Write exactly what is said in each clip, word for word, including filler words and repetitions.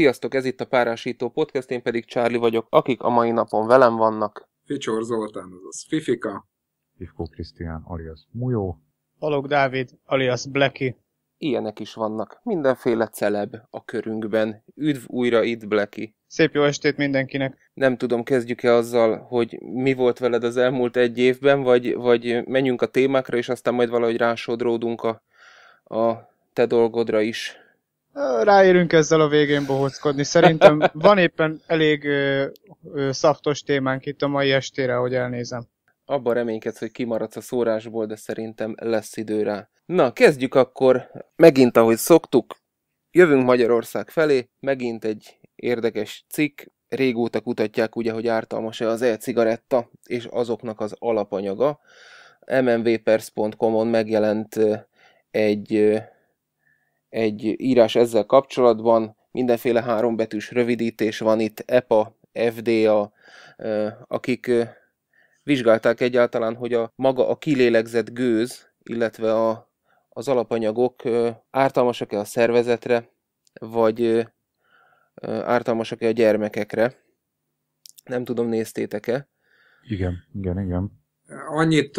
Sziasztok, ez itt a Párásító Podcast, én pedig Charlie vagyok, akik a mai napon velem vannak. Ficsor Zoltán, azaz Fifika. Ivko Krisztián, alias Mujó. Alok Dávid, alias Bleki. Ilyenek is vannak. Mindenféle celeb a körünkben. Üdv újra itt, Bleki. Szép jó estét mindenkinek. Nem tudom, kezdjük-e azzal, hogy mi volt veled az elmúlt egy évben, vagy, vagy menjünk a témákra, és aztán majd valahogy rásodródunk a, a te dolgodra is. Ráérünk ezzel a végén bohóckodni. Szerintem van éppen elég ö, ö, szaftos témánk itt a mai estére, ahogy elnézem. Abban reménykedsz, hogy kimaradsz a szórásból, de szerintem lesz idő rá. Na, kezdjük akkor megint, ahogy szoktuk. Jövünk Magyarország felé, megint egy érdekes cikk. Régóta kutatják ugye, hogy ártalmas-e az e-cigaretta és azoknak az alapanyaga. em em vé pers pont com-on megjelent egy... egy írás ezzel kapcsolatban, mindenféle hárombetűs rövidítés van itt, e pé á, ef dé á, akik vizsgálták egyáltalán, hogy a maga a kilélegzett gőz, illetve a, az alapanyagok ártalmasak-e a szervezetre, vagy ártalmasak-e a gyermekekre. Nem tudom, néztétek-e? Igen, igen, igen. Annyit...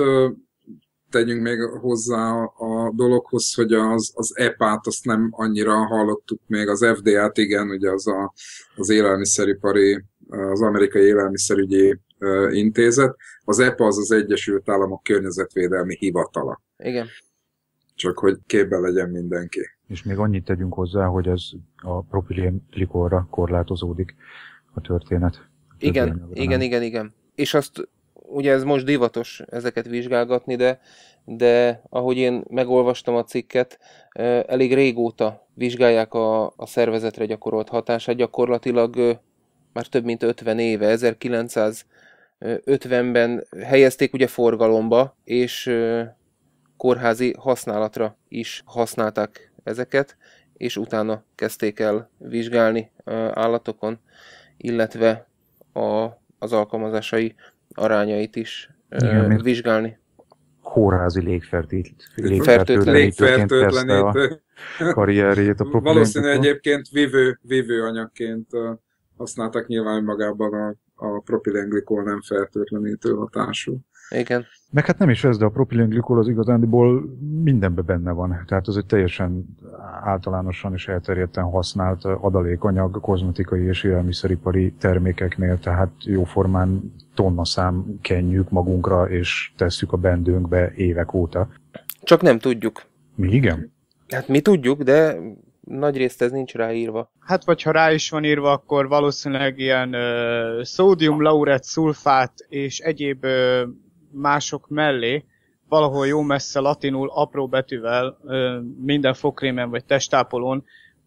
tegyünk még hozzá a dologhoz, hogy az, az e pé á-t azt nem annyira hallottuk még, az ef dé á-t igen, ugye az, a, az élelmiszeripari, az amerikai élelmiszerügyi intézet. Az e pé á az az Egyesült Államok Környezetvédelmi Hivatala. Igen. Csak hogy képben legyen mindenki. És még annyit tegyünk hozzá, hogy ez a propilén glikolra korlátozódik a történet. A igen, igen, igen, igen. És azt ugye ez most divatos ezeket vizsgálgatni, de, de ahogy én megolvastam a cikket, elég régóta vizsgálják a, a szervezetre gyakorolt hatását, gyakorlatilag már több mint ötven éve, ezerkilencszázötvenben helyezték ugye forgalomba, és kórházi használatra is használták ezeket, és utána kezdték el vizsgálni állatokon, illetve a, az alkalmazásai arányait is igen, ö, vizsgálni. Kórházi légfertőtlenítőként a karrierjét. A valószínű egyébként vívő, vívő anyagként használtak, nyilván magában a, a propilenglikol nem fertőtlenítő hatású. Igen. Meg hát nem is ez, de a propilenglikol az igazándiból mindenben benne van. Tehát ez egy teljesen általánosan és elterjedten használt adalékanyag kozmetikai és élelmiszeripari termékeknél, tehát jóformán tonnaszám kenjük magunkra és tesszük a bendőnkbe évek óta. Csak nem tudjuk. Mi igen? Hát mi tudjuk, de nagyrészt ez nincs ráírva. Hát vagy ha rá is van írva, akkor valószínűleg ilyen ö, szódium, laurett, szulfát és egyéb ö, mások mellé valahol jó messze latinul, apró betűvel ö, minden fogkrémen vagy testápolón,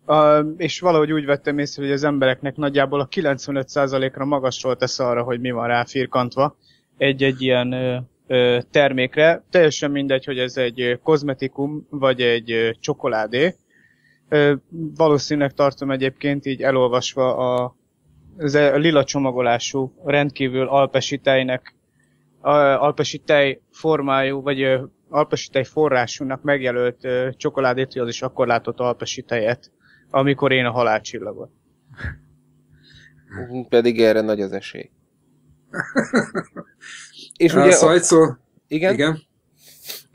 ö, és valahogy úgy vettem észre, hogy az embereknek nagyjából a kilencvenöt százalékra magasról tesz arra, hogy mi van rá firkantva egy-egy ilyen ö, ö, termékre. Teljesen mindegy, hogy ez egy kozmetikum vagy egy ö, csokoládé. Ö, valószínűleg tartom egyébként így elolvasva a, a lila csomagolású, rendkívül alpesi tejnek, a, alpesi tej formájú, vagy ö, alpesi tej forrásúnak megjelölt ö, csokoládét, hogy az is akkor látott alpesi tejet, amikor én a halálcsillagot. Pedig erre nagy az esély. És ugye... Szóval szó... Igen? Igen.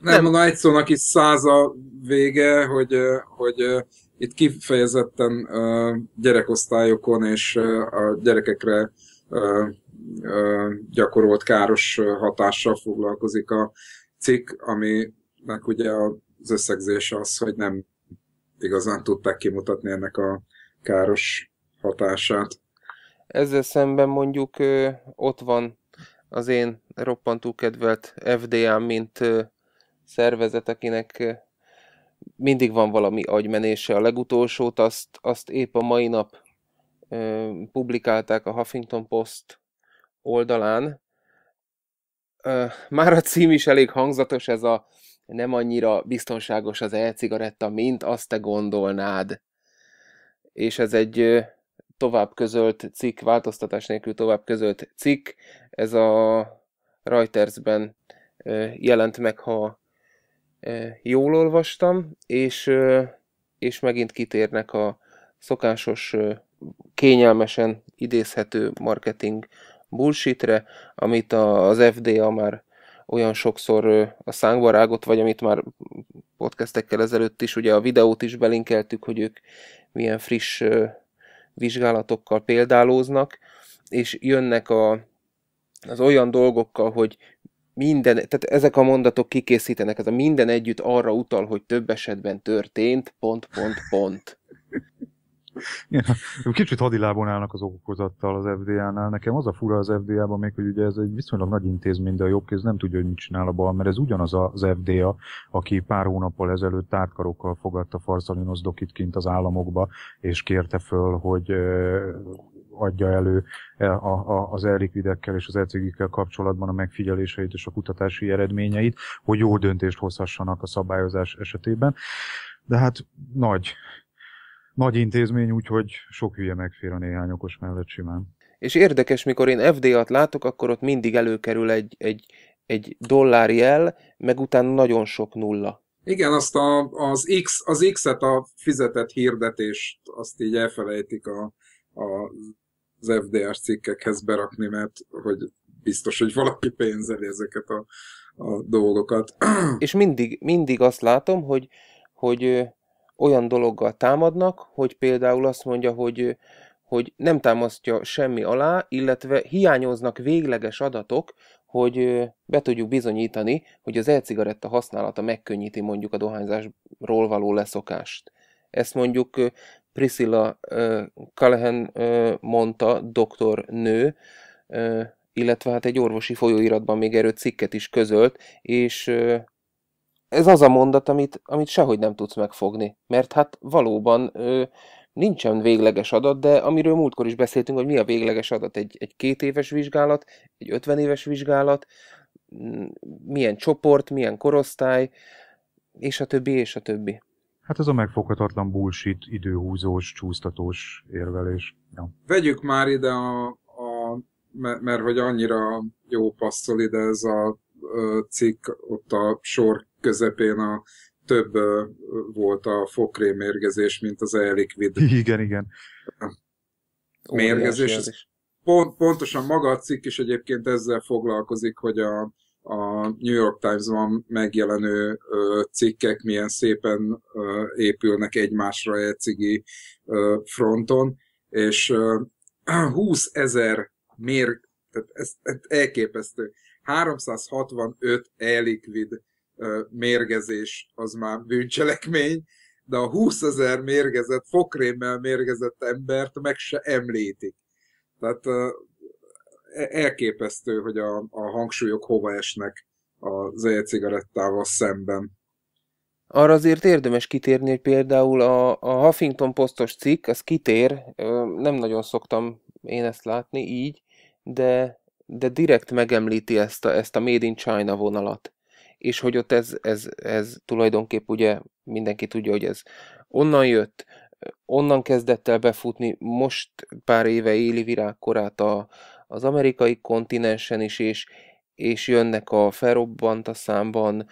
Nem, nem. A nagy szónak is száz a vége, hogy, hogy itt kifejezetten gyerekosztályokon és a gyerekekre gyakorolt káros hatással foglalkozik a cikk, aminek ugye az összegzés az, hogy nem igazán tudták kimutatni ennek a káros hatását. Ezzel szemben mondjuk ott van az én roppantú kedvelt ef dé á, mint szervezet, akinek mindig van valami agymenése. A legutolsót azt, azt épp a mai nap ö, publikálták a Huffington Post oldalán. Ö, már a cím is elég hangzatos, ez a nem annyira biztonságos az e-cigaretta, mint azt te gondolnád. És ez egy ö, tovább közölt cikk, változtatás nélkül tovább közölt cikk. Ez a Reutersben ö, jelent meg, ha jól olvastam, és, és megint kitérnek a szokásos kényelmesen idézhető marketing bullshitre, amit az ef dé á már olyan sokszor a szánkba rágott, vagy amit már podcastekkel ezelőtt is, ugye a videót is belinkeltük, hogy ők milyen friss vizsgálatokkal példálóznak, és jönnek a, az olyan dolgokkal, hogy minden, tehát ezek a mondatok kikészítenek, ez a minden együtt arra utal, hogy több esetben történt, pont, pont, pont. Igen, kicsit hadilábon állnak az okokozattal az ef dé á-nál. Nekem az a fura az ef dé á-ban még, hogy ugye ez egy viszonylag nagy intézmény, de a jobb kéz nem tudja, hogy mit csinál a bal, mert ez ugyanaz az ef dé á, aki pár hónappal ezelőtt tártkarokkal fogadta Farsalinos dokit kint az államokba, és kérte föl, hogy adja elő az ellikvidekkel és az elcégikkel kapcsolatban a megfigyeléseit és a kutatási eredményeit, hogy jó döntést hozhassanak a szabályozás esetében. De hát nagy... Nagy intézmény, úgyhogy sok hülye megfér a néhány okos mellett simán. És érdekes, mikor én ef dé á-t látok, akkor ott mindig előkerül egy, egy, egy dollárjel, meg utána nagyon sok nulla. Igen, azt a, az, X, az X-et, a fizetett hirdetést, azt így elfelejtik a, a, az ef dé á-s cikkekhez berakni, mert hogy biztos, hogy valaki pénzeli ezeket a, a dolgokat. És mindig, mindig azt látom, hogy... hogy olyan dologgal támadnak, hogy például azt mondja, hogy, hogy nem támasztja semmi alá, illetve hiányoznak végleges adatok, hogy be tudjuk bizonyítani, hogy az e-cigaretta használata megkönnyíti mondjuk a dohányzásról való leszokást. Ezt mondjuk Priscilla Callahan mondta, doktornő, illetve hát egy orvosi folyóiratban még erről cikket is közölt, és... Ez az a mondat, amit, amit sehogy nem tudsz megfogni, mert hát valóban ö, nincsen végleges adat, de amiről múltkor is beszéltünk, hogy mi a végleges adat, egy, egy két éves vizsgálat, egy ötven éves vizsgálat, milyen csoport, milyen korosztály, és a többi, és a többi. Hát ez a megfoghatatlan bullshit, időhúzós, csúsztatós érvelés. Ja. Vegyük már ide, a, a, mert, mert hogy annyira jó passzol ide ez a cikk, ott a sor közepén a több volt a fokrém mérgezés, mint az e-liquid. Igen, igen. Mérgezés. Pont, pontosan maga a cikk is egyébként ezzel foglalkozik, hogy a, a New York Times-ban megjelenő ö, cikkek milyen szépen ö, épülnek egymásra a e-cigi ö, fronton, és ö, húszezer mér... Tehát ez, ez elképesztő. háromszázhatvanöt e-liquid mérgezés az már bűncselekmény, de a húszezer mérgezett, fokrémmel mérgezett embert meg se említik. Tehát elképesztő, hogy a, a hangsúlyok hova esnek az e-cigarettával szemben. Arra azért érdemes kitérni, hogy például a, a Huffington Postos cikk, az kitér, nem nagyon szoktam én ezt látni így, de, de direkt megemlíti ezt a, ezt a Made in China vonalat. És hogy ott ez, ez, ez tulajdonképp ugye mindenki tudja, hogy ez onnan jött, onnan kezdett el befutni, most pár éve éli virágkorát a, az amerikai kontinensen is, és, és jönnek a felrobbant a számban,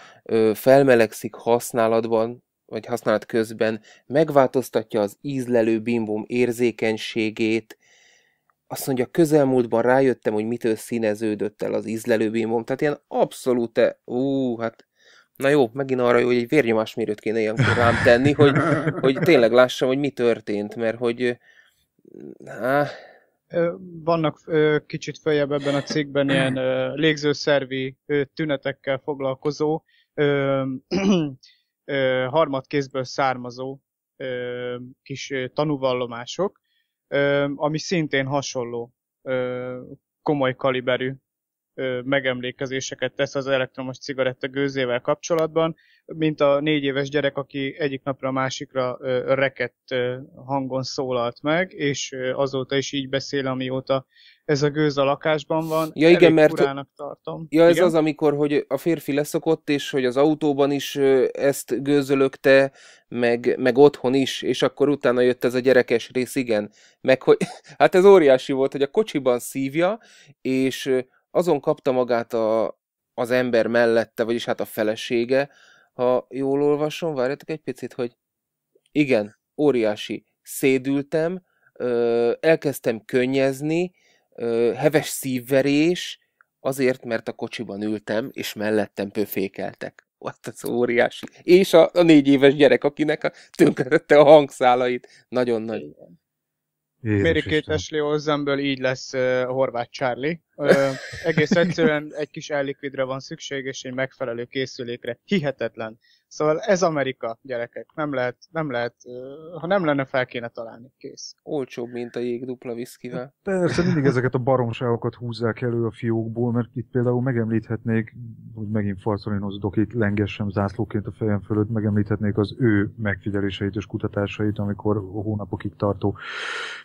felmelegszik használatban, vagy használat közben, megváltoztatja az ízlelő bimbom érzékenységét. Azt mondja, közelmúltban rájöttem, hogy mitől színeződött el az ízlelőbimbom. Tehát ilyen abszolút, ú, hát, na jó, megint arra jó, hogy egy vérnyomásmérőt kéne ilyenkor rám tenni, hogy, hogy tényleg lássam, hogy mi történt, mert hogy... Há... Vannak kicsit följebb ebben a cikkben ilyen légzőszervi tünetekkel foglalkozó, harmadkézből származó kis tanúvallomások, ami szintén hasonló komoly kaliberű megemlékezéseket tesz az elektromos cigaretta gőzével kapcsolatban, mint a négy éves gyerek, aki egyik napra a másikra rekett hangon szólalt meg, és azóta is így beszél, amióta ez a gőz a lakásban van. Ja, igen, mert furának tartom. Ja, ez igen? Az, amikor hogy a férfi leszokott, és hogy az autóban is ezt gőzölökte, meg, meg otthon is, és akkor utána jött ez a gyerekes rész, igen. Meg, hogy, hát ez óriási volt, hogy a kocsiban szívja, és azon kapta magát a, az ember mellette, vagyis hát a felesége, ha jól olvasom, várjátok egy picit, hogy igen, óriási, szédültem, elkezdtem könnyezni, heves szívverés, azért, mert a kocsiban ültem, és mellettem pöfékeltek. Ott az óriási. És a, a négy éves gyerek, akinek a, tönkretette a hangszálait. Nagyon nagy. Mary Kate Ashley Olsenből így lesz uh, Horváth Charlie. Uh, egész egyszerűen egy kis ellikvidre van szükség, és egy megfelelő készülékre. Hihetetlen. Szóval ez Amerika, gyerekek. Nem lehet, nem lehet uh, ha nem lenne, fel kéne találni. Kész. Olcsóbb, mint a jég dupla viszkivel. Persze, mindig ezeket a baromságokat húzzák elő a fiókból, mert itt például megemlíthetnék, hogy megint Farsalinos dokit lengessem zászlóként a fejem fölött, megemlíthetnék az ő megfigyeléseit és kutatásait, amikor hónapokig tartó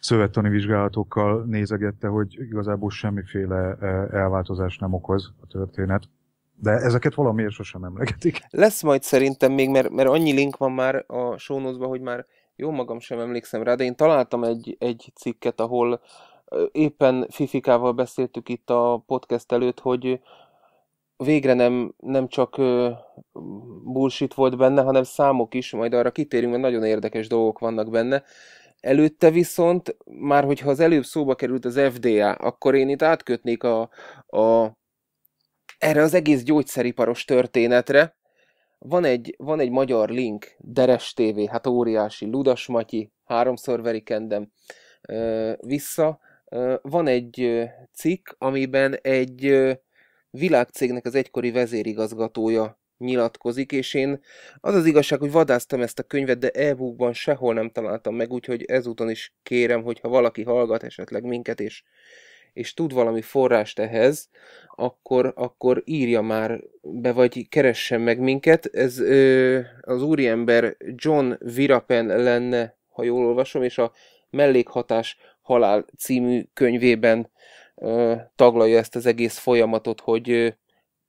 szövettani vizsgálatokkal nézegette, hogy igazából semmiféle elváltozás nem okoz a történet. De ezeket valamiért sosem emlegetik. Lesz majd szerintem még, mert, mert annyi link van már a show notes-ban, hogy már jó magam sem emlékszem rá, de én találtam egy, egy cikket, ahol éppen Fifikával beszéltük itt a podcast előtt, hogy végre nem, nem csak bullshit volt benne, hanem számok is, majd arra kitérünk, mert nagyon érdekes dolgok vannak benne. Előtte viszont, már hogyha az előbb szóba került az ef dé á, akkor én itt átkötnék a, a, erre az egész gyógyszeriparos történetre. Van egy, van egy magyar link, DeresTV, hát óriási, Ludasmati, háromszor verik engem vissza. Van egy cikk, amiben egy világcégnek az egykori vezérigazgatója nyilatkozik, és én az az igazság, hogy vadáztam ezt a könyvet, de e-bookban sehol nem találtam meg, úgyhogy ezúton is kérem, hogyha valaki hallgat esetleg minket, és, és tud valami forrást ehhez, akkor, akkor írja már be, vagy keressen meg minket. Ez ö, az úriember John Virapen lenne, ha jól olvasom, és a Mellékhatás halál című könyvében ö, taglalja ezt az egész folyamatot, hogy ö,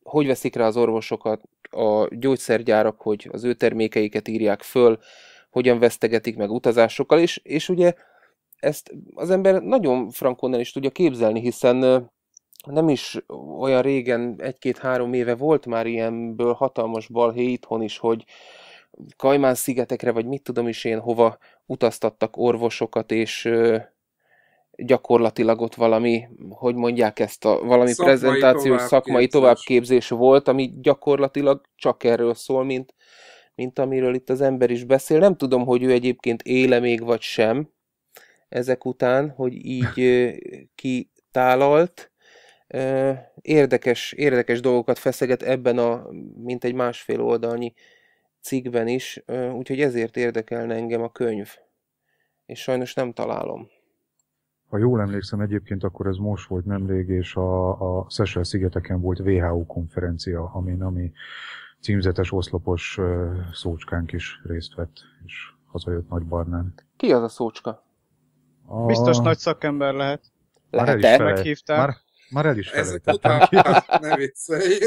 hogy veszik rá az orvosokat, a gyógyszergyárak, hogy az ő termékeiket írják föl, hogyan vesztegetik meg utazásokkal, és, és ugye ezt az ember nagyon frankon el is tudja képzelni, hiszen nem is olyan régen, egy-két-három éve volt már ilyenből hatalmas balhé itthon is, hogy Kajmán-szigetekre, vagy mit tudom is én, hova utaztattak orvosokat, és gyakorlatilag ott valami, hogy mondják ezt, a, valami szakmai prezentációs, tovább szakmai továbbképzés volt, ami gyakorlatilag csak erről szól, mint, mint amiről itt az ember is beszél. Nem tudom, hogy ő egyébként éle még vagy sem ezek után, hogy így kitálalt. Érdekes, érdekes dolgokat feszeget ebben a mint egy másfél oldalnyi cikkben is, úgyhogy ezért érdekelne engem a könyv. És sajnos nem találom. Ha jól emlékszem egyébként, akkor ez most volt nemrég, és a, a Sessel szigeteken volt dupla vé há ó konferencia, amin ami címzetes oszlopos szócskánk is részt vett, és hazajött Nagy Barnán. Ki az a szócska? A... Biztos nagy szakember lehet. Lehet-e? Meghívták. Már, már el is felejtettem. Ezek után, ne viccelj.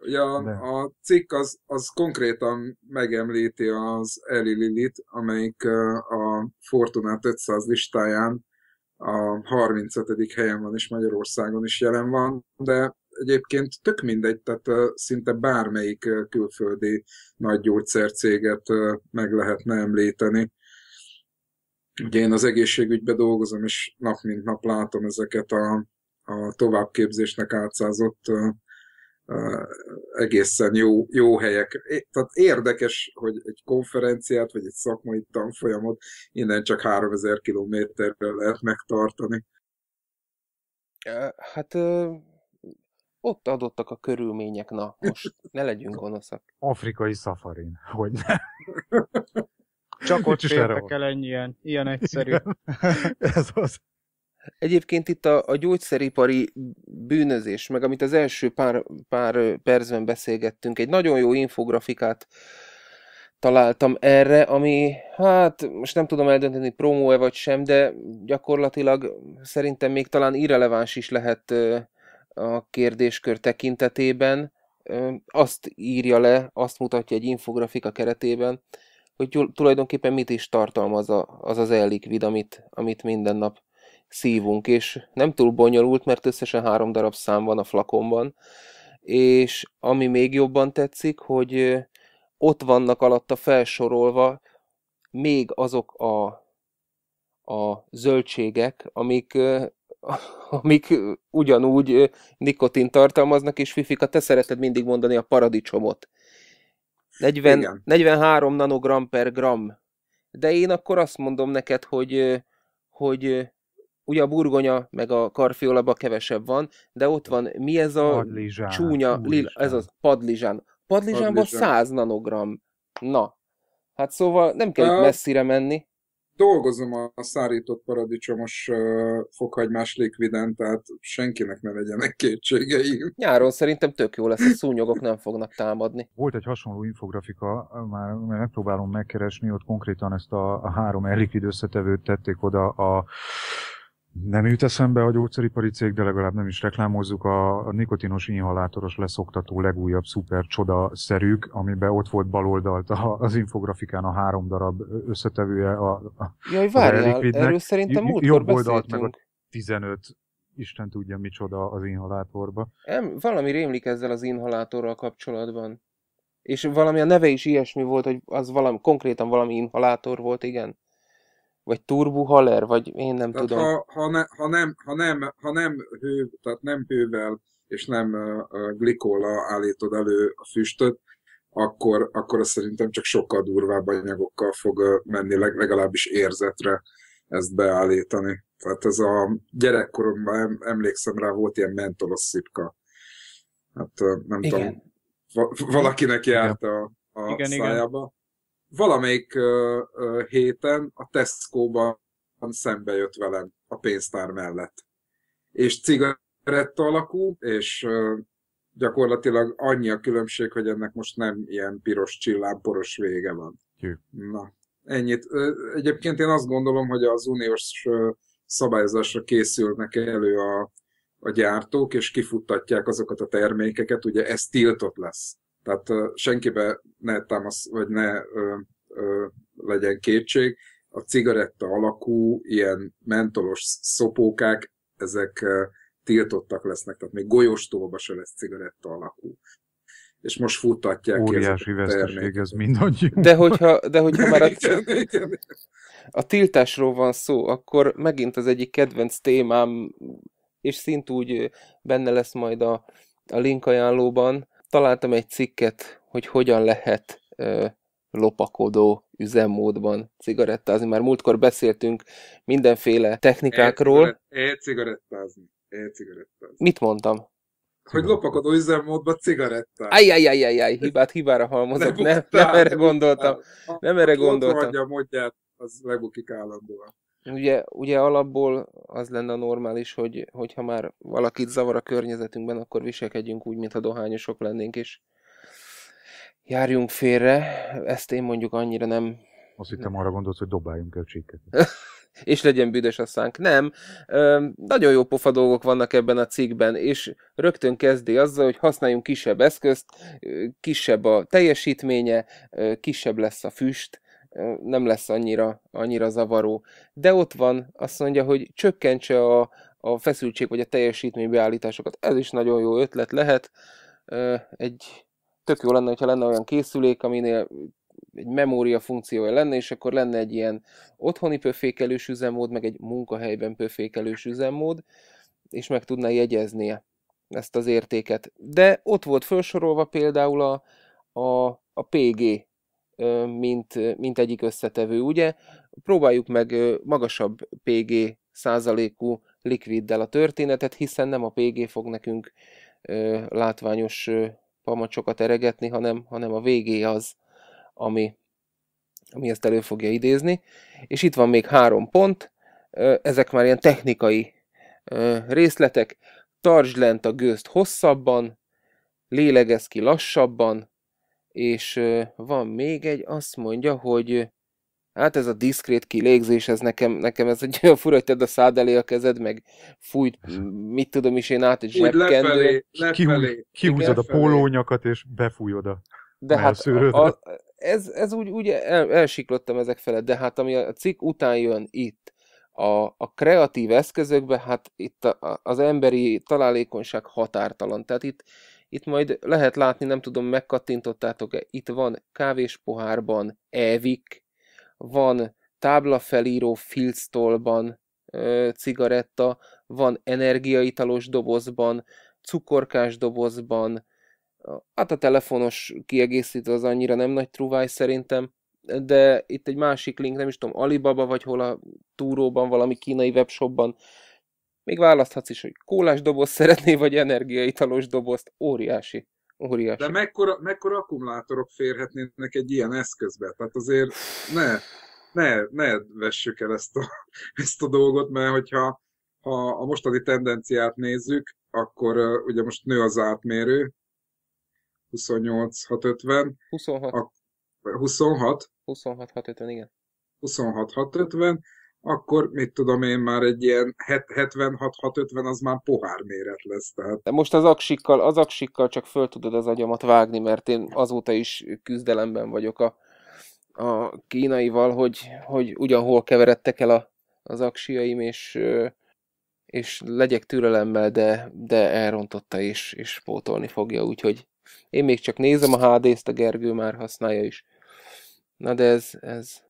Ugye a, a cikk az, az konkrétan megemlíti az Eli Lillyt, amelyik a Fortune ötszáz listáján a harmincötödik helyen van, és Magyarországon is jelen van, de egyébként tök mindegy, tehát szinte bármelyik külföldi nagy gyógyszercéget meg lehetne említeni. Ugye én az egészségügyben dolgozom, és nap mint nap látom ezeket a, a továbbképzésnek átszázott egészen jó, jó helyek. É, tehát érdekes, hogy egy konferenciát, vagy egy szakmai tanfolyamot innen csak háromezer kilométerre lehet megtartani. Hát ö, ott adottak a körülmények, na most ne legyünk gonoszak. Afrikai szafarin, hogy ne. Csak ott fértek el ennyien, ilyen egyszerű. Igen. Ez az. Egyébként itt a, a gyógyszeripari bűnözés, meg amit az első pár, pár percben beszélgettünk, egy nagyon jó infografikát találtam erre, ami, hát most nem tudom eldönteni, promó-e vagy sem, de gyakorlatilag szerintem még talán irreleváns is lehet a kérdéskör tekintetében. Azt írja le, azt mutatja egy infografika keretében, hogy tulajdonképpen mit is tartalmaz az az ellikvid, amit, amit minden nap szívunk, és nem túl bonyolult, mert összesen három darab szám van a flakonban, és ami még jobban tetszik, hogy ott vannak alatta felsorolva még azok a, a zöldségek, amik, amik ugyanúgy nikotint tartalmaznak, és Fifika, te szereted mindig mondani a paradicsomot. negyven, negyvenhárom nanogram per gram. De én akkor azt mondom neked, hogy, hogy ugye a burgonya meg a karfiolaba kevesebb van, de ott van, mi ez a padlizsán, csúnya, lila, ez az padlizsán. Padlizsánban száz nanogram. Na, hát szóval nem kell itt messzire menni. Dolgozom a szárított paradicsomos fokhagymás likviden, tehát senkinek ne legyenek kétségeim. Nyáron szerintem tök jó lesz, a szúnyogok nem fognak támadni. Volt egy hasonló infografika, már megpróbálom megkeresni, ott konkrétan ezt a, a három e-likvid összetevőt tették oda a... Nem jut eszembe a gyógyszeripari cég, de legalább nem is reklámozzuk, a, a nikotinos inhalátoros leszoktató legújabb szuper csodaszerűk, amiben ott volt baloldalt a, az infografikán a három darab összetevője a, a, Jaj, várjál, erről szerintem múltkor beszéltünk. Meg a tizenöt, Isten tudja micsoda az inhalátorba. Nem, valami rémlik ezzel az inhalátorral kapcsolatban. És valami a neve is ilyesmi volt, hogy az valami, konkrétan valami inhalátor volt, igen. Vagy turbuhaler, vagy én nem tehát tudom. Ha, ha, ne, ha, nem, ha, nem, ha nem hő, tehát nem hővel és nem uh, glikollal állítod elő a füstöt, akkor, akkor az szerintem csak sokkal durvább anyagokkal fog uh, menni, legalábbis érzetre ezt beállítani. Tehát ez a gyerekkoromban emlékszem rá, volt ilyen mentolos szipka. Hát uh, nem igen. tudom, va- valakinek járt a, a igen, szájába. Igen. Valamelyik uh, uh, héten a Tesco-ban szembe jött velem a pénztár mellett. És cigaretta alakú, és uh, gyakorlatilag annyi a különbség, hogy ennek most nem ilyen piros csillámporos vége van. Jö. Na, ennyit. Uh, egyébként én azt gondolom, hogy az uniós uh, szabályozásra készülnek elő a, a gyártók, és kifuttatják azokat a termékeket, ugye ez tiltott lesz. Tehát senkibe ne támasz, vagy ne ö, ö, legyen kétség. A cigaretta alakú, ilyen mentolos szopókák, ezek ö, tiltottak lesznek. Tehát még golyóstólba se lesz cigaretta alakú. És most futtatják ki ezeket a terméket. Óriási veszteség ez mindannyian. De hogyha, de hogyha már a, a tiltásról van szó, akkor megint az egyik kedvenc témám, és szintúgy benne lesz majd a, a linkajánlóban, találtam egy cikket, hogy hogyan lehet ö, lopakodó üzemmódban cigarettázni. Már múltkor beszéltünk mindenféle technikákról. E-cigarettázni. E-cigarettázni. Mit mondtam? Hogy lopakodó üzemmódban cigarettázni. Ajjajjajjajjaj, hibát hibára halmozok. Ne nem, nem erre gondoltam. Nem erre gondoltam. Aki ott hagyja módját, az megbukik állandóan. Ugye, ugye alapból az lenne normális, hogy, hogyha már valakit zavar a környezetünkben, akkor viselkedjünk úgy, mintha dohányosok lennénk, és járjunk félre. Ezt én mondjuk annyira nem... Azt hittem arra gondolsz, hogy dobáljunk el csíket. És legyen büdös a szánk. Nem. Ö, nagyon jó pofa dolgok vannak ebben a cikkben, és rögtön kezdi azzal, hogy használjunk kisebb eszközt, kisebb a teljesítménye, kisebb lesz a füst, nem lesz annyira, annyira zavaró. De ott van, azt mondja, hogy csökkentse a, a feszültség vagy a teljesítménybeállításokat. Ez is nagyon jó ötlet lehet. Egy, tök jó lenne, hogyha lenne olyan készülék, aminél egy memória funkciója lenne, és akkor lenne egy ilyen otthoni pöfékelős üzemmód, meg egy munkahelyben pöfékelős üzemmód, és meg tudná jegyeznie ezt az értéket. De ott volt felsorolva például a, a, a pé gé, mint, mint egyik összetevő, ugye? Próbáljuk meg magasabb pé gé százalékú likviddel a történetet, hiszen nem a pé gé fog nekünk látványos pamacsokat eregetni, hanem, hanem a vé gé az, ami, ami ezt elő fogja idézni. És itt van még három pont, ezek már ilyen technikai részletek. Tartsd lent a gőzt hosszabban, lélegezz ki lassabban, és van még egy, azt mondja, hogy hát ez a diszkrét kilégzés, ez nekem, nekem ez egy olyan fura, hogy tedd a szád elé a kezed, meg fújt, mit tudom is én át, egy zsebkendő. Kihúzod kihúz, a pólónyakat, és befújod a de hát a, ez, ez úgy, úgy el, elsiklottam ezek felett, de hát ami a cikk után jön itt, a, a kreatív eszközökbe, hát itt a, az emberi találékonyság határtalan, tehát itt Itt majd lehet látni, nem tudom, megkattintottátok-e, itt van kávéspohárban évik, van táblafelíró filctolban e, cigaretta, van energiaitalos dobozban, cukorkás dobozban, hát a telefonos kiegészítő az annyira nem nagy truváj szerintem, de itt egy másik link, nem is tudom, Alibaba vagy hol a túróban, valami kínai webshopban, még választhatsz is, hogy kólás doboz szeretné, vagy energiaitalos dobozt, óriási. Óriási. De mekkora, mekkora akkumulátorok férhetnének egy ilyen eszközbe? Tehát azért ne, ne, ne vessük el ezt a, ezt a dolgot, mert hogyha ha a mostani tendenciát nézzük, akkor uh, ugye most nő az átmérő, huszonnyolc hatszázötven. huszonhat. A, huszonhat? huszonhat hatszázötven, igen. huszonhat hatszázötven, akkor mit tudom én, már egy ilyen hetvenhat hatszázötven az már pohár méret lesz. Tehát. De most az aksikkal, az aksikkal csak föl tudod az agyamat vágni, mert én azóta is küzdelemben vagyok a, a kínaival, hogy, hogy ugyanhol keveredtek el a, az aksiaim, és, és legyek türelemmel, de, de elrontotta és, és pótolni fogja, úgyhogy én még csak nézem a há dé-t, a Gergő már használja is. Na de ez... ez...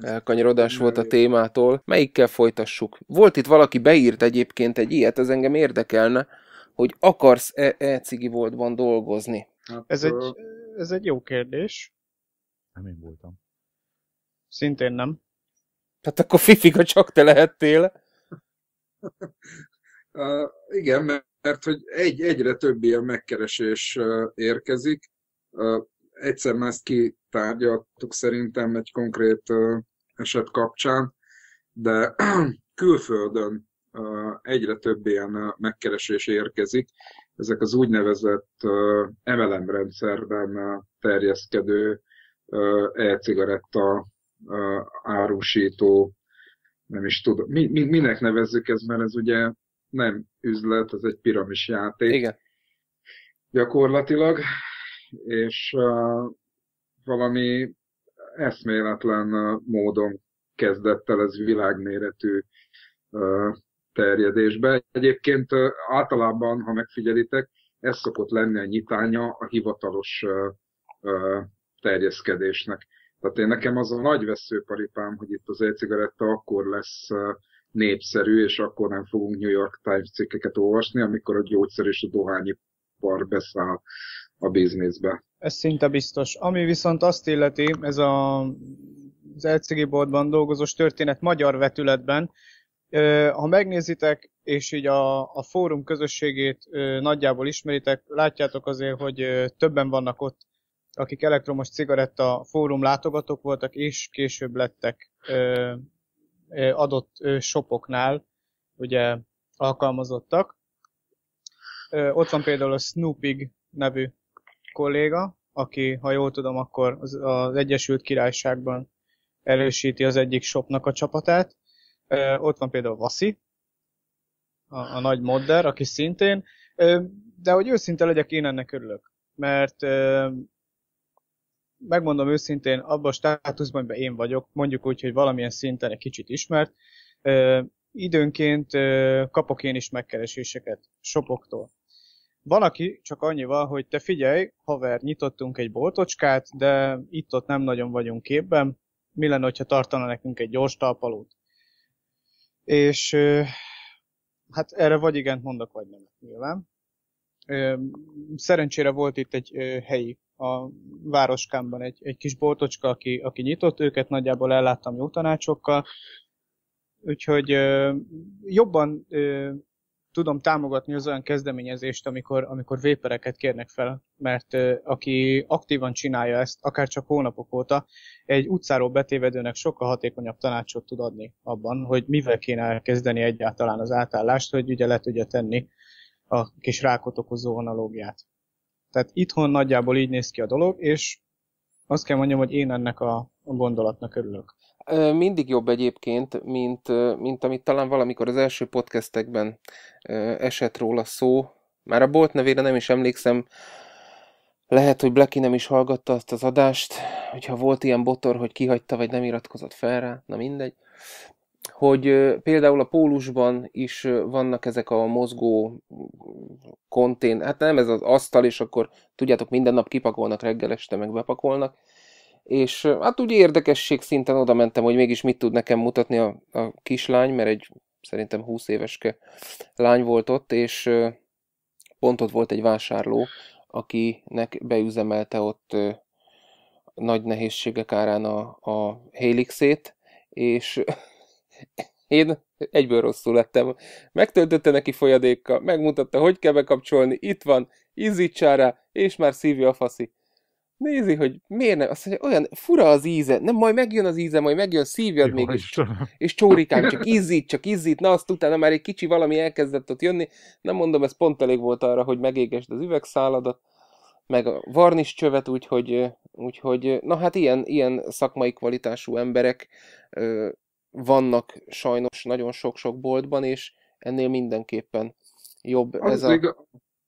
elkanyarodás volt a témától. Melyikkel folytassuk? Volt itt valaki, beírt egyébként egy ilyet, ez engem érdekelne, hogy akarsz e-cigi boltban dolgozni? Hát, ez, egy, ez egy jó kérdés. Nem én voltam. Szintén nem. Tehát akkor fifiga csak te lehettél. uh, igen, mert hogy egy, egyre több ilyen megkeresés uh, érkezik. Uh, Egyszer már ezt kitárgyaltuk szerintem egy konkrét uh, eset kapcsán, de külföldön uh, egyre több ilyen uh, megkeresés érkezik. Ezek az úgynevezett uh, em el em rendszerben uh, terjeszkedő uh, e-cigaretta uh, árusító, nem is tudom. Mi, mi, minek nevezzük ezt, mert ez ugye nem üzlet, ez egy piramis játék. Igen. Gyakorlatilag. És uh, valami eszméletlen uh, módon kezdett el ez világméretű uh, terjedésbe. Egyébként uh, általában, ha megfigyelitek, ez szokott lenni a nyitánya a hivatalos uh, uh, terjeszkedésnek. Tehát én nekem az a nagy veszőparipám, hogy itt az e-cigaretta akkor lesz uh, népszerű, és akkor nem fogunk New York Times cikkeket olvasni, amikor a gyógyszer és a dohányipar beszáll a bizniszbe. Ez szinte biztos. Ami viszont azt illeti, ez a, az e-cigi boltban dolgozós történet magyar vetületben, ha megnézitek, és így a, a fórum közösségét nagyjából ismeritek, látjátok azért, hogy többen vannak ott, akik elektromos cigaretta fórum látogatók voltak, és később lettek adott shopoknál, ugye alkalmazottak. Ott van például a Snoopy nevű kolléga, aki, ha jól tudom, akkor az, az Egyesült Királyságban erősíti az egyik shopnak a csapatát. Ö, ott van például Vaszi, a, a nagy modder, aki szintén. Ö, de hogy őszinte legyek, én ennek örülök. Mert ö, megmondom őszintén, abban a státuszban, ben én vagyok, mondjuk úgy, hogy valamilyen szinten egy kicsit ismert. Ö, időnként ö, kapok én is megkereséseket shopoktól. Van, aki csak annyival, hogy te figyelj, haver, nyitottunk egy boltocskát, de itt-ott nem nagyon vagyunk képben. Mi lenne, hogyha tartana nekünk egy gyors talpalót? És hát erre vagy igent mondok, vagy nem, nyilván. Szerencsére volt itt egy helyi, a városkámban egy, egy kis boltocska, aki, aki nyitott, őket nagyjából elláttam jó tanácsokkal. Úgyhogy jobban... tudom támogatni az olyan kezdeményezést, amikor, amikor vépereket kérnek fel, mert uh, aki aktívan csinálja ezt, akár csak hónapok óta, egy utcáról betévedőnek sokkal hatékonyabb tanácsot tud adni abban, hogy mivel kéne elkezdeni egyáltalán az átállást, hogy ugye le tudja tenni a kis rákot okozó analógiát. Tehát itthon nagyjából így néz ki a dolog, és azt kell mondjam, hogy én ennek a gondolatnak örülök. Mindig jobb egyébként, mint, mint amit talán valamikor az első podcastekben esett róla szó. Már a bolt nevére nem is emlékszem, lehet, hogy Blacky nem is hallgatta azt az adást, hogyha volt ilyen botor, hogy kihagyta, vagy nem iratkozott fel rá, na mindegy. Hogy például a pólusban is vannak ezek a mozgó kontén, hát nem ez az asztal, és akkor tudjátok, minden nap kipakolnak reggel este, meg bepakolnak, és hát úgy érdekesség szinten oda mentem, hogy mégis mit tud nekem mutatni a, a kislány, mert egy szerintem húsz éveske lány volt ott, és pont ott volt egy vásárló, akinek beüzemelte ott nagy nehézségek árán a, a Helixét, és én egyből rosszul lettem. Megtöltötte neki folyadékkal, megmutatta, hogy kell bekapcsolni, itt van, izzítsál rá, és már szívja a faszi. Nézi, hogy miért nem, azt mondja, olyan fura az íze, nem, majd megjön az íze, majd megjön, szívjad jó, mégis. Istenem. És csórikám, csak izzít, csak izzít, na azt utána már egy kicsi valami elkezdett ott jönni. Nem mondom, ez pont elég volt arra, hogy megégesd az üvegszáladat, meg a varniscsövet, úgyhogy, úgyhogy, na hát ilyen, ilyen szakmai kvalitású emberek ö, vannak sajnos nagyon sok-sok boltban, és ennél mindenképpen jobb az ez a... Igaz,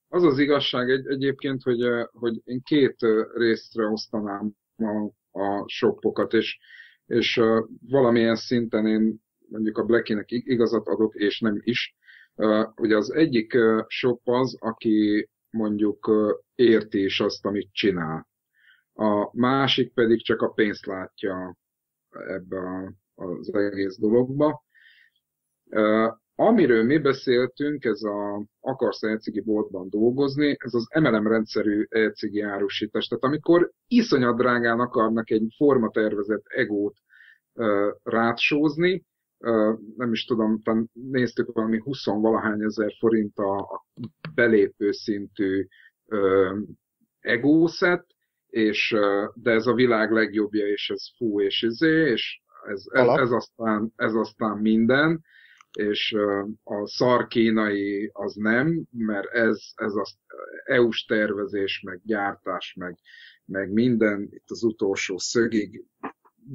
az az igazság egy, egyébként, hogy, hogy én két részre osztanám a, a shoppokat, és, és valamilyen szinten én mondjuk a Blackinek igazat adok, és nem is. Ugye az egyik shop az, aki mondjuk érti is azt, amit csinál. A másik pedig csak a pénzt látja ebbe a az egész dologba. Uh, amiről mi beszéltünk, ez a akarsz elcigi boltban dolgozni, ez az em el em rendszerű elcigi árusítás. Tehát amikor iszonyat drágán akarnak egy formatervezett egót uh, rátsózni, uh, nem is tudom, néztük valami húsz-valahány ezer forint a, a belépő szintű uh, egószet, és, uh, de ez a világ legjobbja, és ez fú, és izé, és Ez, ez, ez, aztán, ez aztán minden, és a szar kínai az nem, mert ez, ez az é u-s tervezés, meg gyártás, meg, meg minden, itt az utolsó szögig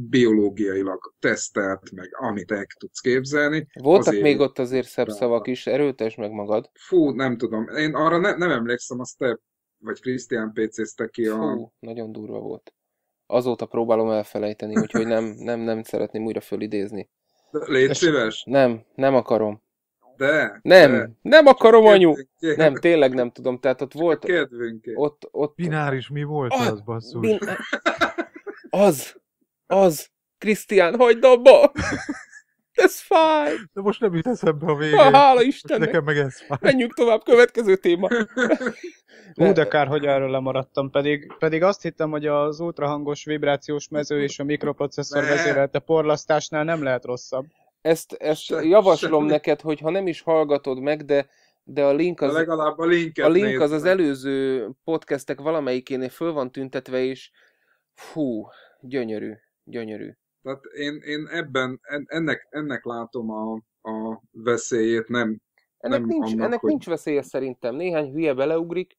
biológiailag tesztelt, meg amit el tudsz képzelni. Voltak azért, még ott azért szebb szavak is, erőltesd meg magad. Fú, nem tudom, én arra ne, nem emlékszem, azt te vagy Krisztián pécézte ki a... Fú, nagyon durva volt. Azóta próbálom elfelejteni, úgyhogy nem, nem, nem szeretném újra fölidézni. Légy szíves? Nem, nem akarom. De? Nem, de. nem akarom, anyu! Nem, tényleg nem tudom, tehát ott volt... Kedvünkért. Ott, ott... Bináris mi volt az, az basszus? Bin... Az, az, Krisztián, hagyd abba! Ez fáj! De most nem jut eszembe a végén. Ha, hála Istennek! Nekem meg ez fáj. Menjünk tovább, következő téma. Hú, de kár, hogy erről lemaradtam. Pedig, pedig azt hittem, hogy az ultrahangos vibrációs mező és a mikroprocesszor vezérelte porlasztásnál nem lehet rosszabb. Ezt, ezt javaslom neked, hogy ha nem is hallgatod meg, de, de a link, az, de legalább a a link az, az előző podcastek valamelyikénél föl van tüntetve, és fú, gyönyörű, gyönyörű. Tehát én, én ebben, ennek, ennek látom a, a veszélyét, nem Ennek, nem nincs, annak, ennek hogy... nincs veszélye szerintem. Néhány hülye beleugrik,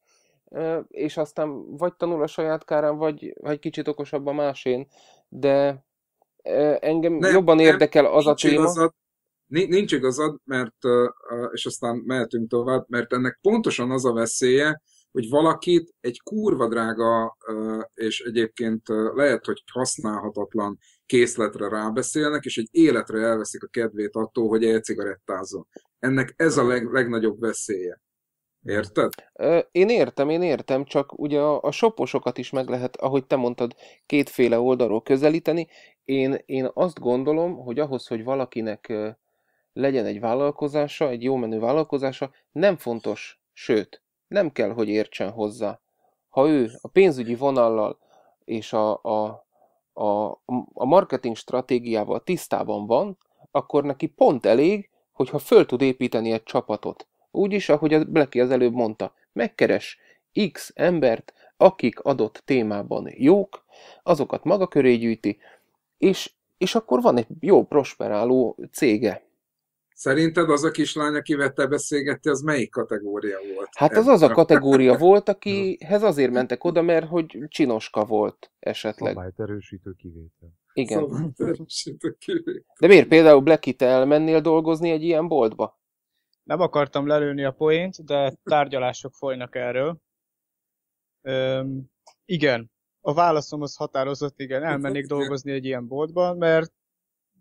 és aztán vagy tanul a saját kárán, vagy, vagy kicsit okosabb a másén. De engem nem, jobban nem, érdekel az a téma. Igazad, nincs igazad, mert, és aztán mehetünk tovább, mert ennek pontosan az a veszélye, hogy valakit egy kurva drága, és egyébként lehet, hogy használhatatlan készletre rábeszélnek, és egy életre elveszik a kedvét attól, hogy elcigarettázzon. Ennek ez a leg, legnagyobb veszélye. Érted? Én értem, én értem, csak ugye a, a shoposokat is meg lehet, ahogy te mondtad, kétféle oldalról közelíteni. Én, én azt gondolom, hogy ahhoz, hogy valakinek legyen egy vállalkozása, egy jó menő vállalkozása, nem fontos, sőt, nem kell, hogy értsen hozzá. Ha ő a pénzügyi vonallal és a, a, a, a marketing stratégiával tisztában van, akkor neki pont elég, hogyha föl tud építeni egy csapatot. Úgyis, ahogy a Blacky az előbb mondta, megkeres X embert, akik adott témában jók, azokat maga köré gyűjti, és, és akkor van egy jó prosperáló cége. Szerinted az a kislány, akivel te beszélgettél, az melyik kategória volt? Hát az az a kategória volt, akihez azért mentek oda, mert hogy csinoska volt esetleg. Szabályt erősítő kivétel. Igen. Szabályt erősítő kivétel. De miért például Blacky, te elmennél dolgozni egy ilyen boltba? Nem akartam lelőni a poént, de tárgyalások folynak erről. Üm, igen. A válaszom az határozott, igen. Elmennék dolgozni egy ilyen boltban, mert,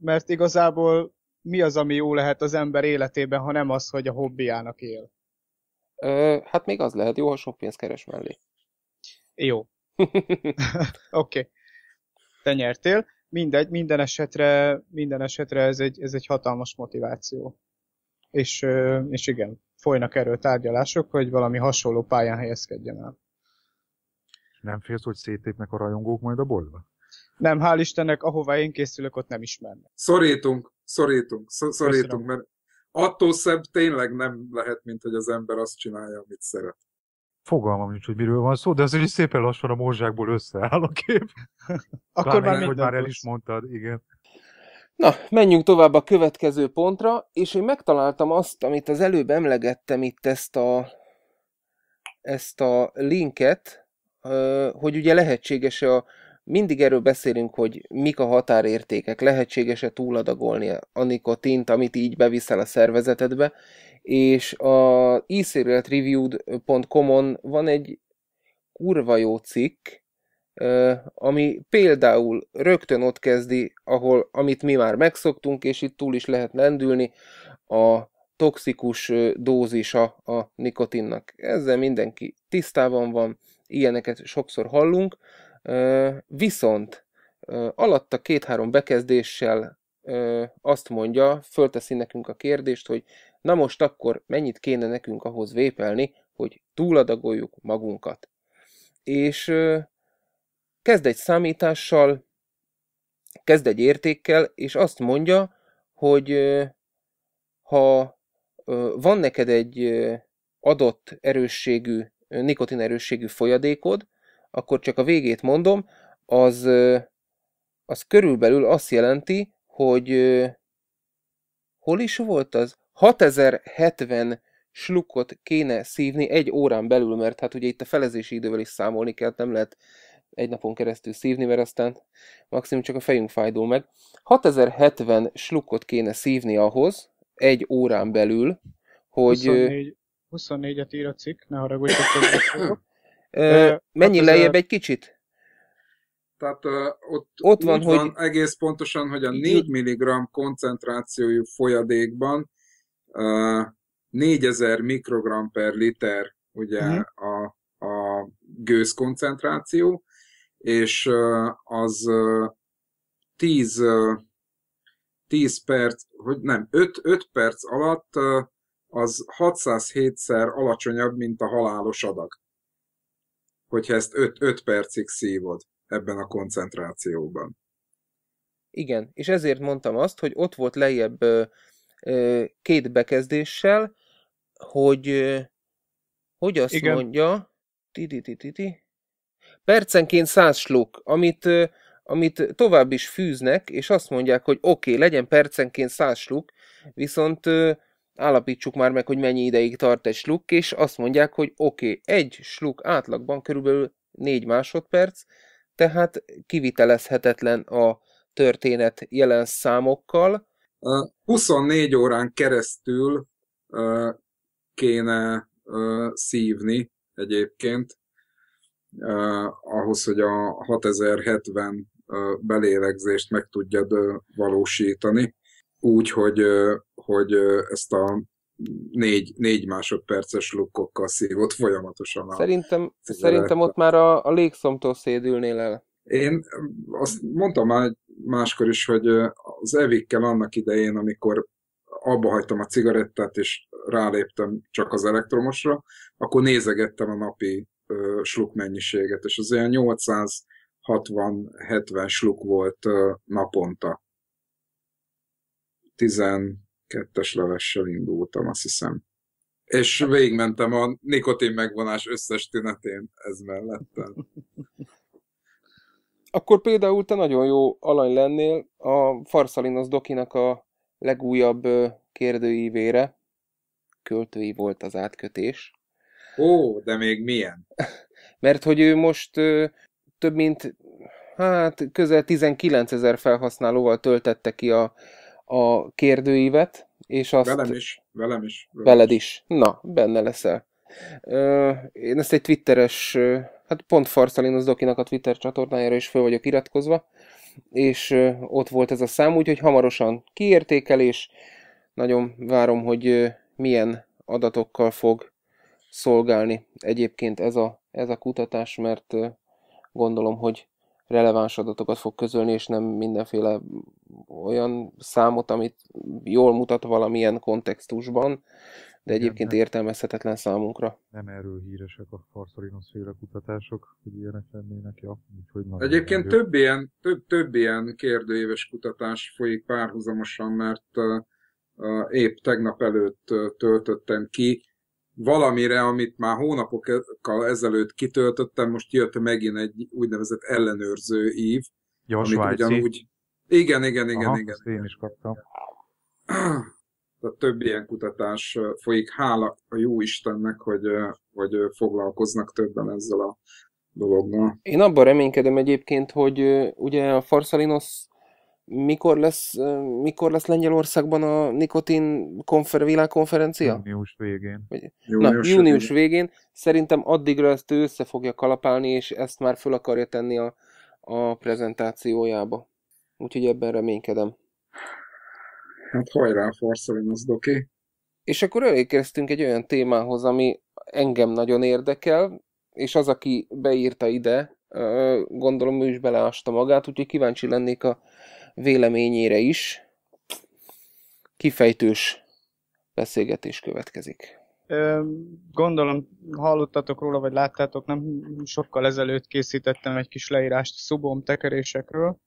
mert igazából mi az, ami jó lehet az ember életében, ha nem az, hogy a hobbiának él? Ö, hát még az lehet jó, ha sok pénzt keres mellé. Jó. Oké. Okay. te nyertél. Mindegy, minden esetre, minden esetre ez egy, ez egy hatalmas motiváció. És, és igen, folynak erről tárgyalások, hogy valami hasonló pályán helyezkedjen el. Nem félsz, hogy széttépnek a rajongók majd a boltba? Nem, hál' Istennek, ahová én készülök, ott nem ismernek. Szorítunk, szorítunk, szorítunk, köszönöm. Mert attól szebb tényleg nem lehet, mint hogy az ember azt csinálja, amit szeret. Fogalmam nincs, hogy miről van szó, de azért is szépen lassan a morzsákból összeáll a kép. Akkor már, nem, hogy már el is mondtad, igen. Na, menjünk tovább a következő pontra, és én megtaláltam azt, amit az előbb emlegettem itt, ezt a, ezt a linket, hogy ugye lehetséges a, mindig erről beszélünk, hogy mik a határértékek, lehetséges-e túladagolni a nikotint, amit így beviszel a szervezetedbe, és a e cigarette reviewed dot com-on van egy kurva jó cikk, ami például rögtön ott kezdi, ahol, amit mi már megszoktunk, és itt túl is lehet lendülni, a toxikus dózisa a nikotinnak. Ezzel mindenki tisztában van, ilyeneket sokszor hallunk, viszont alatta két-három bekezdéssel azt mondja, fölteszi nekünk a kérdést, hogy na most akkor mennyit kéne nekünk ahhoz vépelni, hogy túladagoljuk magunkat. És kezd egy számítással, kezd egy értékkel, és azt mondja, hogy ha van neked egy adott erősségű, nikotin erősségű folyadékod, akkor csak a végét mondom, az, az körülbelül azt jelenti, hogy hol is volt az? hatezer-hetven slukkot kéne szívni egy órán belül, mert hát ugye itt a felezési idővel is számolni kell, nem lehet egy napon keresztül szívni, mert aztán maximum csak a fejünk fájdul meg. hatezer-hetven slukkot kéne szívni ahhoz, egy órán belül, hogy... huszonnégy, huszonnégyet ír a cikk, ne haragudj, hogy De mennyi hát lejjebb a... egy kicsit? Tehát uh, ott, ott van, hogy... van egész pontosan, hogy a négy milligramm koncentrációjú folyadékban uh, négyezer mikrogram per liter ugye mm. a, a gőz koncentráció, és uh, az uh, tíz, tíz perc, hogy nem, öt, öt perc alatt uh, az hatszázhétszer alacsonyabb, mint a halálos adag, hogyha ezt öt percig szívod ebben a koncentrációban. Igen, és ezért mondtam azt, hogy ott volt lejjebb ö, ö, két bekezdéssel, hogy ö, hogy azt igen. mondja, ti-ti-ti-ti-ti, percenként száz sluk, amit, ö, amit tovább is fűznek, és azt mondják, hogy oké, okay, legyen percenként száz sluk, viszont ö, állapítsuk már meg, hogy mennyi ideig tart egy sluk, és azt mondják, hogy oké, okay, egy sluk átlagban körülbelül négy másodperc, tehát kivitelezhetetlen a történet jelen számokkal. huszonnégy órán keresztül kéne szívni egyébként, ahhoz, hogy a hatezer-hetven belélegzést meg tudjad valósítani. Úgy, hogy, hogy ezt a négy, négy másodperces lukkokkal szívott folyamatosan. Szerintem, szerintem ott már a, a légszomtól szédülnél el. Én azt mondtam már máskor is, hogy az evikkel annak idején, amikor abba hagytam a cigarettát, és ráléptem csak az elektromosra, akkor nézegettem a napi sluk mennyiséget, és az olyan nyolcszázhatvan-hetven sluk volt naponta. tizenkettes levessel indultam, azt hiszem. És végigmentem a nikotin megvonás összes tünetén ez mellettem. Akkor például te nagyon jó alany lennél a Farsalinos dokinak a legújabb kérdőívére. Költői volt az átkötés. Ó, de még milyen? Mert hogy ő most több mint, hát közel tizenkilencezer felhasználóval töltette ki a a kérdőívet, és azt... Velem is, velem is. Velem veled is. is. Na, benne leszel. Én ezt egy twitteres, hát pont Farsalinos Dokinak a Twitter csatornájára is föl vagyok iratkozva, és ott volt ez a szám, úgyhogy hamarosan kiértékelés. Nagyon várom, hogy milyen adatokkal fog szolgálni egyébként ez a, ez a kutatás, mert gondolom, hogy releváns adatokat fog közölni, és nem mindenféle olyan számot, amit jól mutat valamilyen kontextusban, de egyébként nem, értelmezhetetlen számunkra. Nem erről híresek a Farsalinos féle kutatások, hogy ilyenek lennének, ja. Úgyhogy egyébként több ilyen, több, több ilyen kérdőéves kutatás folyik párhuzamosan, mert uh, uh, épp tegnap előtt uh, töltöttem ki valamire, amit már hónapokkal ezelőtt kitöltöttem, most jött megint egy úgynevezett ellenőrző ív. Jó, amit svájci. Ugyanúgy... Igen, igen, igen. Aha, igen. Én is kaptam. Tehát több ilyen kutatás folyik, hála a jó Istennek, hogy, hogy foglalkoznak többen ezzel a dologgal. Én abban reménykedem egyébként, hogy ugye a Farsalinos mikor lesz, mikor lesz Lengyelországban a nikotin konfer, világkonferencia? Június végén. Vagy, június, na, június végén. végén. Szerintem addigra ezt ő össze fogja kalapálni, és ezt már föl akarja tenni a, a prezentációjába. Úgyhogy ebben reménykedem. Hát hajrá, Farsalinos doki. És akkor elérkeztünk egy olyan témához, ami engem nagyon érdekel, és az, aki beírta ide, gondolom ő is beleásta magát, úgyhogy kíváncsi lennék a véleményére is. Kifejtős beszélgetés következik. Gondolom hallottatok róla, vagy láttátok, nem sokkal ezelőtt készítettem egy kis leírást szubom tekerésekről.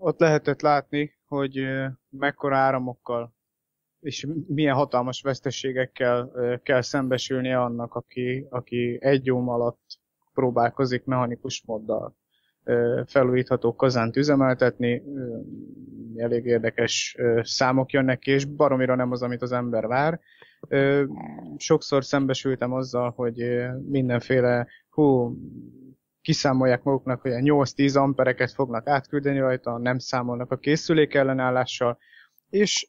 Ott lehetett látni, hogy mekkora áramokkal és milyen hatalmas veszteségekkel kell szembesülnie annak, aki, aki egy óm alatt próbálkozik mechanikus móddal felújítható kazánt üzemeltetni. Elég érdekes számok jönnek ki, és baromira nem az, amit az ember vár. Sokszor szembesültem azzal, hogy mindenféle hú, kiszámolják maguknak, hogy nyolc-tíz ampereket fognak átküldeni rajta, nem számolnak a készülék ellenállással, és,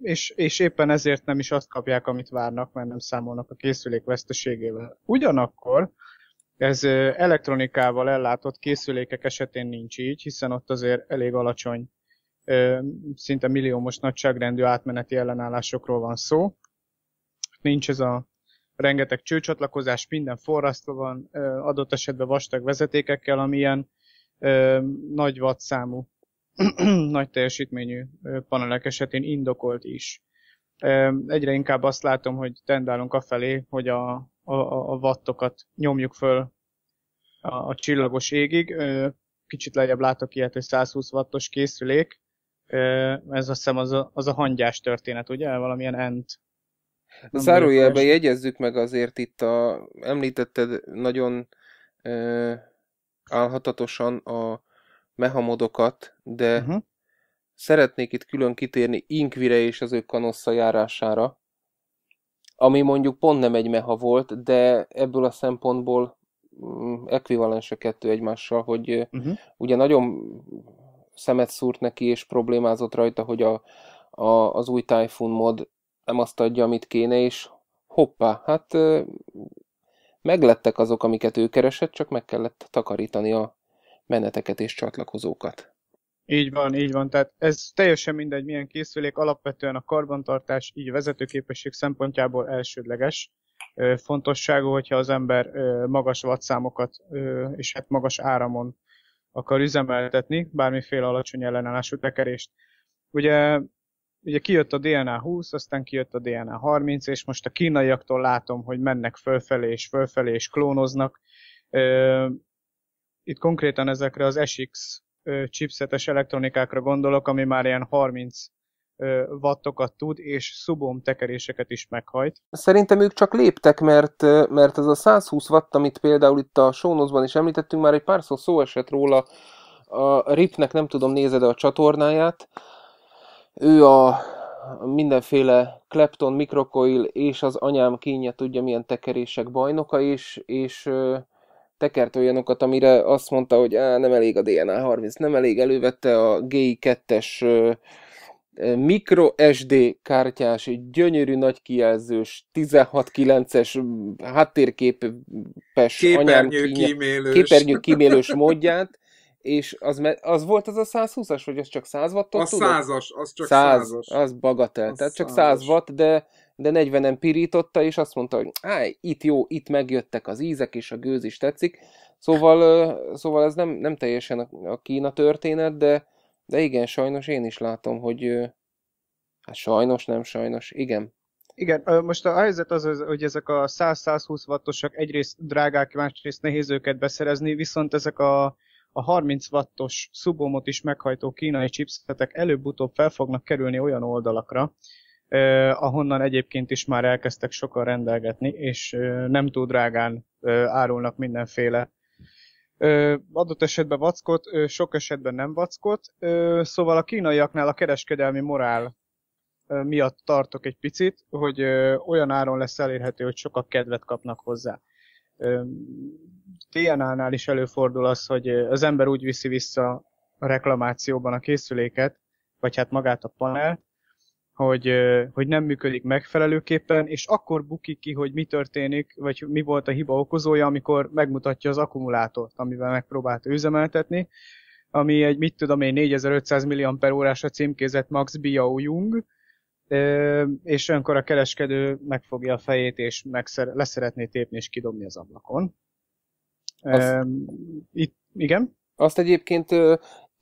és, és éppen ezért nem is azt kapják, amit várnak, mert nem számolnak a készülék veszteségével. Ugyanakkor ez elektronikával ellátott készülékek esetén nincs így, hiszen ott azért elég alacsony, szinte milliómos nagyságrendű átmeneti ellenállásokról van szó. Nincs ez a rengeteg csőcsatlakozás, minden forrasztva van, adott esetben vastag vezetékekkel, ami ilyen nagy wattszámú, nagy teljesítményű panelek esetén indokolt is. Egyre inkább azt látom, hogy tendálunk afelé, hogy a, a, a wattokat nyomjuk föl a, a csillagos égig. Kicsit lejjebb látok ilyet, hogy százhúsz wattos készülék. Ez azt hiszem az a, az a hangyás történet, ugye? Valamilyen end. Zárójelben jegyezzük meg azért itt, a, említetted nagyon ö, álhatatosan a mehamodokat, de uh-huh. szeretnék itt külön kitérni Inkvire és az ő kanossza járására, ami mondjuk pont nem egy meha volt, de ebből a szempontból mm, ekvivalens a kettő egymással, hogy uh-huh. ugye nagyon szemet szúrt neki és problémázott rajta, hogy a, a, az új Typhoon mod nem azt adja, amit kéne, és hoppá, hát meglettek azok, amiket ő keresett, csak meg kellett takarítani a meneteket és csatlakozókat. Így van, így van. Tehát ez teljesen mindegy, milyen készülék, alapvetően a karbantartás, így vezetőképesség szempontjából elsődleges fontosságú, hogyha az ember magas wattszámokat és hát magas áramon akar üzemeltetni, bármiféle alacsony ellenállású tekerést. Ugye Ugye kijött a D N A húsz, aztán kijött a D N A harminc, és most a kínaiaktól látom, hogy mennek fölfelé és fölfelé, és klónoznak. Itt konkrétan ezekre az S X chipsetes elektronikákra gondolok, ami már ilyen harminc wattokat tud, és szubohm tekeréseket is meghajt. Szerintem ők csak léptek, mert, mert ez a százhúsz watt, amit például itt a Sonosban is említettünk, már egy pár szó szó esett róla, a Ripnek nem tudom, nézed a csatornáját, ő a mindenféle Klepton, Microcoil és az anyám kínja tudja milyen tekerések bajnoka is, és ö, tekert olyanokat, amire azt mondta, hogy á, nem elég a D N A harminc, nem elég, elővette a G I kettes Micro S D kártyás, gyönyörű nagy kijelzős, tizenhat kilences háttérképes anyám kínja, képernyő kímélős módját, és az, az volt az a százhúszas, vagy az csak száz wattot? A százas, az csak százas. Az bagatel, az tehát csak száz watt, de de negyvenen pirította, és azt mondta, hogy áj, itt jó, itt megjöttek az ízek, és a gőz is tetszik. Szóval, szóval ez nem, nem teljesen a Kína történet, de, de igen, sajnos én is látom, hogy hát sajnos, nem sajnos, igen. Igen, most a helyzet az, hogy ezek a száz-százhúsz wattosak egyrészt drágák, másrészt nehéz őket beszerezni, viszont ezek a, a harminc wattos szubomot is meghajtó kínai chipsetek előbb-utóbb fel fognak kerülni olyan oldalakra, eh, ahonnan egyébként is már elkezdtek sokan rendelgetni, és eh, nem túl drágán eh, árulnak mindenféle. Ö, adott esetben vackot, ö, sok esetben nem vackot, ö, szóval a kínaiaknál a kereskedelmi morál ö, miatt tartok egy picit, hogy ö, olyan áron lesz elérhető, hogy sokak kedvet kapnak hozzá. dé en á-nál is előfordul az, hogy az ember úgy viszi vissza a reklamációban a készüléket, vagy hát magát a panelt, hogy, ö, hogy nem működik megfelelőképpen, és akkor bukik ki, hogy mi történik, vagy mi volt a hiba okozója, amikor megmutatja az akkumulátort, amivel megpróbált üzemeltetni, ami egy, mit tudom én, négyezer-ötszáz milliamper órásra címkézett Max Biaoyang, ö, és önkor a kereskedő megfogja a fejét, és megszer- leszeretné tépni, és kidobni az ablakon. Azt, ö, itt, igen? Azt egyébként... Ö...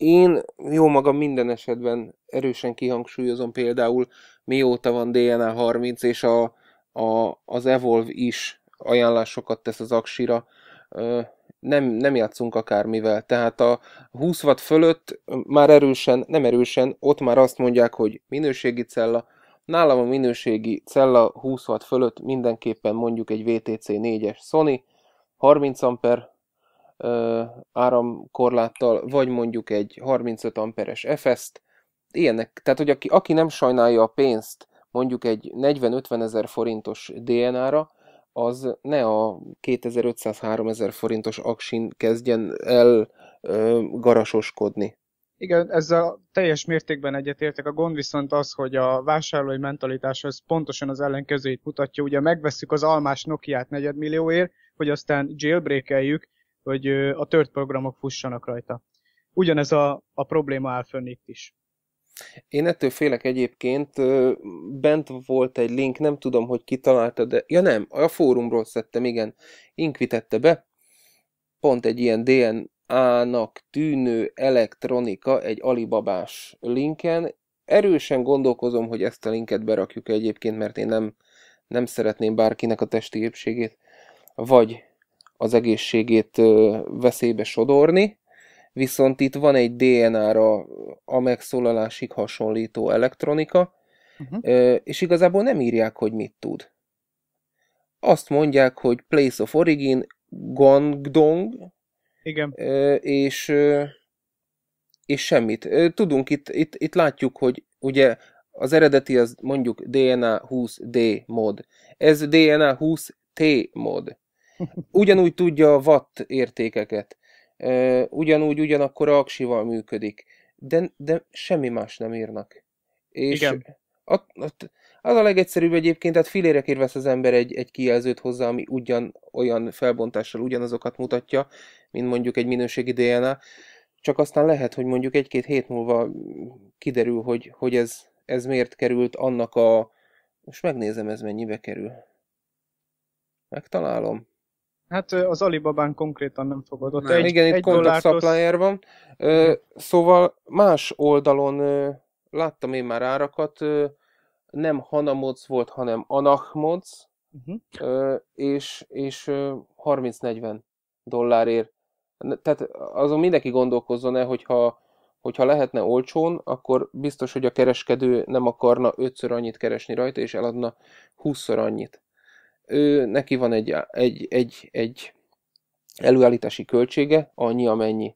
Én jó magam minden esetben erősen kihangsúlyozom, például mióta van dé en á harminc, és a, a, az Evolve is ajánlásokat tesz az aksira, nem, nem játszunk akármivel. Tehát a húsz watt fölött már erősen, nem erősen, ott már azt mondják, hogy minőségi cella. Nálam a minőségi cella húsz watt fölött mindenképpen mondjuk egy vé té cé négyes Sony, harminc amper, áramkorláttal, vagy mondjuk egy harmincöt amperes Feszt. Ilyenek, tehát hogy aki, aki nem sajnálja a pénzt mondjuk egy negyven-ötven ezer forintos dé en á-ra, az ne a kétezer-ötszáz-háromezer forintos aksin kezdjen el ö, garasoskodni. Igen, ezzel teljes mértékben egyetértek. A gond viszont az, hogy a vásárlói mentalitás az pontosan az ellenkezőjét mutatja. Ugye megvesszük az almás Nokiát negyedmillióért, hogy aztán jailbreakeljük, hogy a third programok fussanak rajta. Ugyanez a, a probléma áll fönn itt is. Én ettől félek egyébként, bent volt egy link, nem tudom, hogy ki találta, de... Ja nem, a fórumról szedtem, igen. Inkvi tette be, pont egy ilyen dé en á-nak tűnő elektronika, egy alibabás linken. Erősen gondolkozom, hogy ezt a linket berakjuk egyébként, mert én nem, nem szeretném bárkinek a testi épségét, vagy... az egészségét veszélybe sodorni, viszont itt van egy dé en á-ra a megszólalásig hasonlító elektronika, uh-huh. és igazából nem írják, hogy mit tud. Azt mondják, hogy place of origin, Guangdong, igen. És, és semmit. Tudunk, itt, itt, itt látjuk, hogy ugye az eredeti az mondjuk dé en á húsz dé mod, ez dé en á húsz té mod. Ugyanúgy tudja a watt értékeket, ugyanúgy ugyanakkor a aksival működik, de, de semmi más nem írnak. És igen. A, a, az a legegyszerűbb egyébként, tehát filérekért vesz az ember egy, egy kijelzőt hozzá, ami ugyan olyan felbontással ugyanazokat mutatja, mint mondjuk egy minőségi dé en á, csak aztán lehet, hogy mondjuk egy-két hét múlva kiderül, hogy, hogy ez, ez miért került annak a... Most megnézem, ez mennyibe kerül. Megtalálom. Hát az Alibabán konkrétan nem fogod ott. Egy, igen, egy itt kontak supplier van. Ö, szóval más oldalon ö, láttam én már árakat, ö, nem Hanamodsz volt, hanem Anachmodsz, uh-huh. ö, és, és harminc-negyven dollárért. Tehát azon mindenki gondolkozzon el, hogyha, hogyha lehetne olcsón, akkor biztos, hogy a kereskedő nem akarna ötször annyit keresni rajta, és eladna húszszor annyit. Ő, neki van egy, egy, egy, egy előállítási költsége, annyi, amennyi.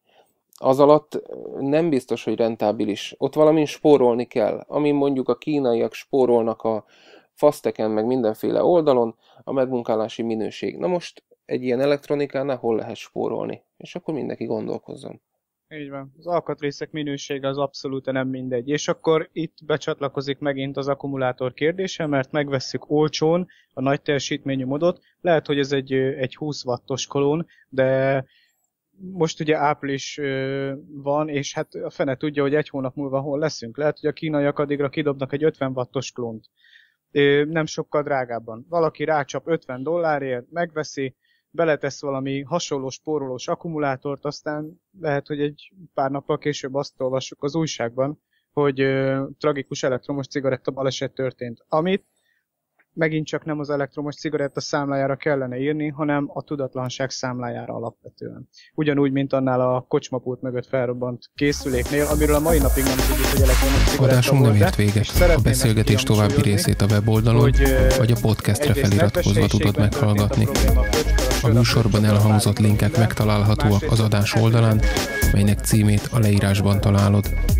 Az alatt nem biztos, hogy rentábilis. Ott valamin spórolni kell. Ami mondjuk a kínaiak spórolnak a faszteken, meg mindenféle oldalon, a megmunkálási minőség. Na most egy ilyen elektronikánál hol lehet spórolni? És akkor mindenki gondolkozzon. Így van. Az alkatrészek minősége az abszolút nem mindegy. És akkor itt becsatlakozik megint az akkumulátor kérdése, mert megvesszük olcsón a nagy teljesítményű modot. Lehet, hogy ez egy, egy húsz wattos kolón, de most ugye április van, és hát a fene tudja, hogy egy hónap múlva hol leszünk. Lehet, hogy a kínaiak addigra kidobnak egy ötven wattos klónt. nem sokkal drágábban. Valaki rácsap ötven dollárért, megveszi, beletesz valami hasonló spórolós akkumulátort, aztán lehet, hogy egy pár nappal később azt olvassuk az újságban, hogy ö, tragikus elektromos cigaretta baleset történt. Amit megint csak nem az elektromos cigaretta számlájára kellene írni, hanem a tudatlanság számlájára alapvetően. Ugyanúgy, mint annál a kocsmapult mögött felrobbant készüléknél, amiről a mai napig nem tudjuk, hogy elektromos cigaretta adásunk volt, nem ért véget. A beszélgetés további részét a weboldalon, hogy, vagy a podcastre feliratkozva tudod meghallgatni. A műsorban elhangzott linkek megtalálhatóak az adás oldalán, melynek címét a leírásban találod.